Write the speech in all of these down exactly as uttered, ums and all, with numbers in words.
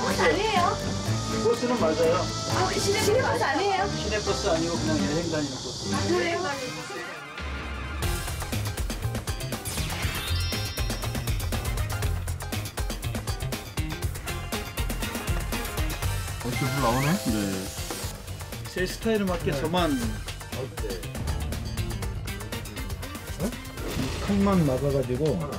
꽃 아니에요? 버스는 맞아요. 아, 시내, 시내 버스 아니에요? 시내버스 아니고 그냥 여행 다니는 버스. 아, 그래요? 어, 기분 나오네? 네. 제 스타일에 맞게 네. 저만. 어때? 어? 칸만 막아가지고. 아.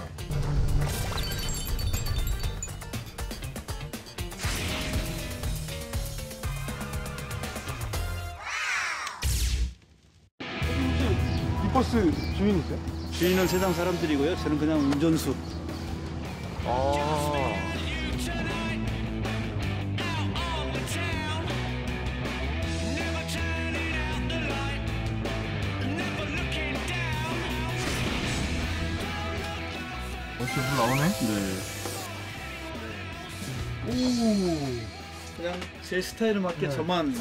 버스 주인이세요? 주인은 세상 사람들이고요. 저는 그냥 운전수. 아. 어떻게 물 나오네? 네. 오. 그냥 제 스타일에 맞게 네. 저만.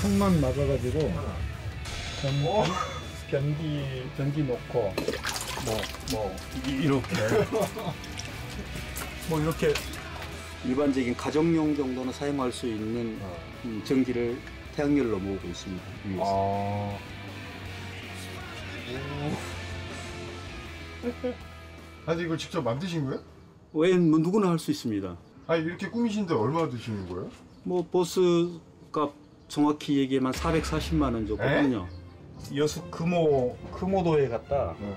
칸만 막아가지고. 아. 변기, 변기 넣고, 뭐, 뭐, 이렇게. 뭐, 이렇게. 일반적인 가정용 정도는 사용할 수 있는 어. 음, 전기를 태양열로 모으고 있습니다. 위에서. 아. 아니, 이걸 직접 만드신 거예요? 왜, 뭐, 누구나 할 수 있습니다. 아니, 이렇게 꾸미신데 얼마 드시는 거예요? 뭐, 버스 값 정확히 얘기하면 사백사십만 원 줬거든요. 에? 여수 금호, 금호도에 갔다. 네.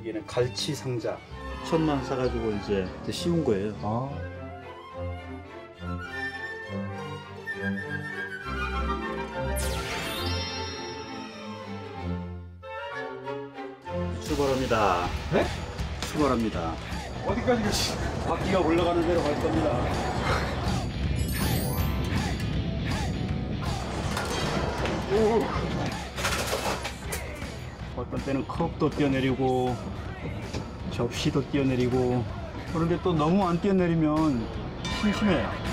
이게는 갈치 상자. 천만 사가지고 이제 씌운 거예요. 아. 출발합니다. 네? 출발합니다. 어디까지 가시? 바퀴가 올라가는 대로 갈 겁니다. 오. 어떤 때는 컵도 띄어내리고 접시도 띄어내리고 그런데 또 너무 안 띄어내리면 심심해. 오.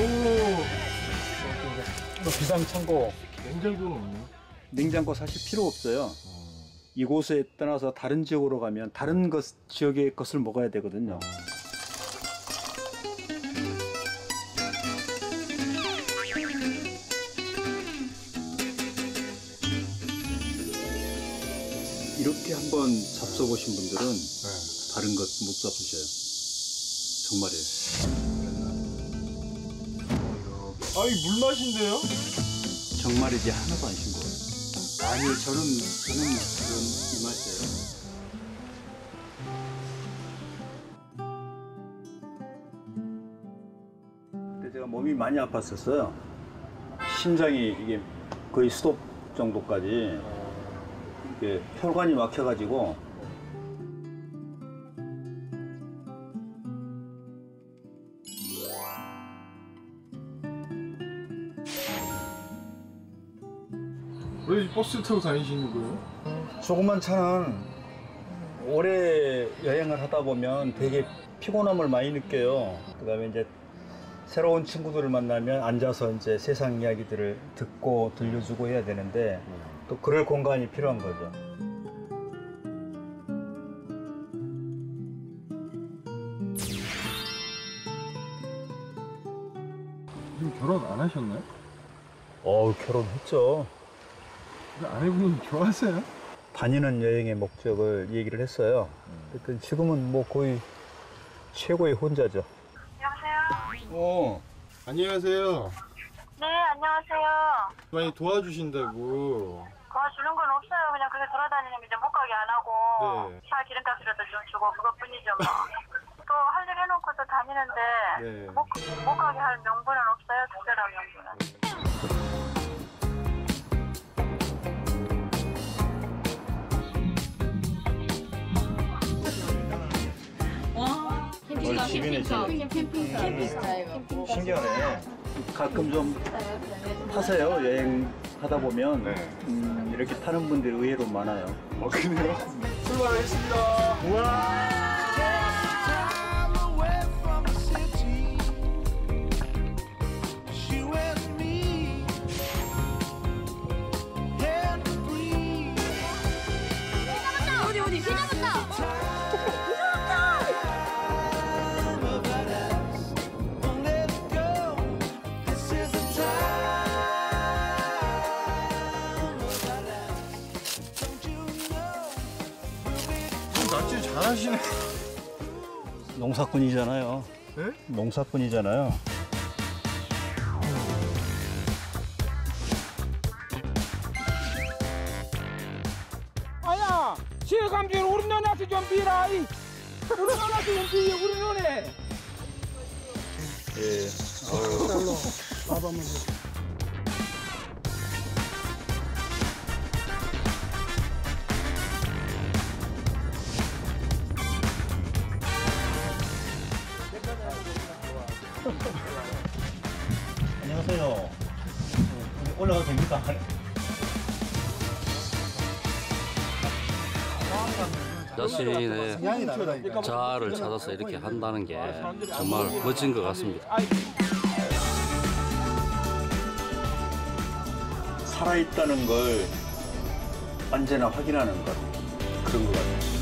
오, 또 비상창고. 냉장고는 없나요? 냉장고 사실 필요 없어요. 어. 이곳에 떠나서 다른 지역으로 가면 다른 것, 지역의 것을 먹어야 되거든요. 이렇게 한번 잡숴보신 분들은 네. 다른 것 못 잡으셔요. 정말이에요. 아이 물 맛인데요? 정말이지 하나도 안 싱거워요. 아니요 저는 저는 지금 이 맛이에요. 그때 제가 몸이 많이 아팠었어요. 심장이 이게 거의 스톱 정도까지 이게 혈관이 막혀가지고. 왜 버스 타고 다니시는 거예요? 조그만 차는 오래 여행을 하다 보면 되게 피곤함을 많이 느껴요. 그다음에 이제 새로운 친구들을 만나면 앉아서 이제 세상 이야기들을 듣고 들려주고 해야 되는데 또 그럴 공간이 필요한 거죠. 지금 결혼 안 하셨나요? 어, 결혼했죠. 아내분이 좋아하세요? 다니는 여행의 목적을 얘기를 했어요. 그랬더니 지금은 뭐 거의 최고의 혼자죠. 여보세요? 어, 안녕하세요. 네, 안녕하세요. 많이 도와주신다고. 도와주는 건 없어요. 그냥 그렇게 돌아다니면 이제 못 가게 안 하고 네. 차 기름값이라도 좀 주고 그것뿐이죠 뭐. 또 할 일 해놓고서 다니는데 네. 못, 못 가게 할 명분은 없어요. 특별한 명분은. 캠핑카, 캠핑카, 캠핑카. 신기하네. 가끔 좀 타세요, 여행. 하다 보면 네. 음, 이렇게 타는 분들이 의외로 많아요. 어, 그래요? 출발했습니다. 우와! 낚시 잘하시네. 농사꾼이잖아요. 네? 농사꾼이잖아요. 아야, 실감질 우리 누나한테 좀 비라. 우리 누나한테 좀 비. 우리 누나. 예. 아유. 밥 한번 줘. 안녕하세요. 올라가도 됩니까? 자신의 자아를 찾아서 이렇게 한다는 게 정말 멋진 것 같습니다. 살아있다는 걸 언제나 확인하는 것, 그런 것 같아요.